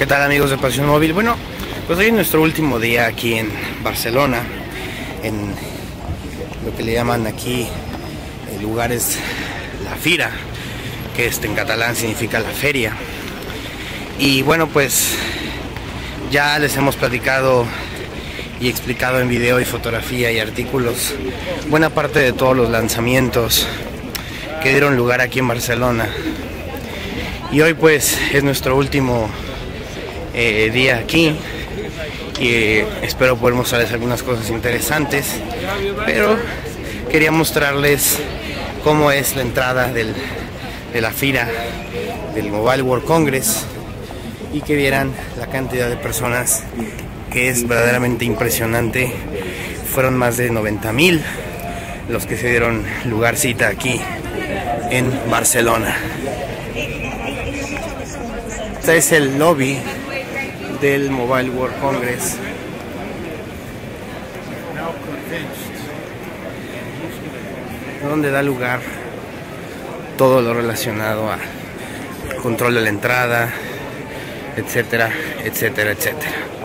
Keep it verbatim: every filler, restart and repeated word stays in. ¿Qué tal, amigos de Pasión Móvil? Bueno, pues hoy es nuestro último día aquí en Barcelona, en lo que le llaman aquí el lugar es la Fira, que este en catalán significa la feria. Y bueno, pues ya les hemos platicado y explicado en video y fotografía y artículos buena parte de todos los lanzamientos que dieron lugar aquí en Barcelona. Y hoy pues es nuestro último eh, día aquí y eh, espero poder mostrarles algunas cosas interesantes, pero quería mostrarles cómo es la entrada del, de la Fira del Mobile World Congress y que vieran la cantidad de personas, que es verdaderamente impresionante. Fueron más de noventa mil los que se dieron lugar cita aquí en Barcelona. Este es el lobby del Mobile World Congress. Donde da lugar todo lo relacionado a control de la entrada, etcétera, etcétera, etcétera.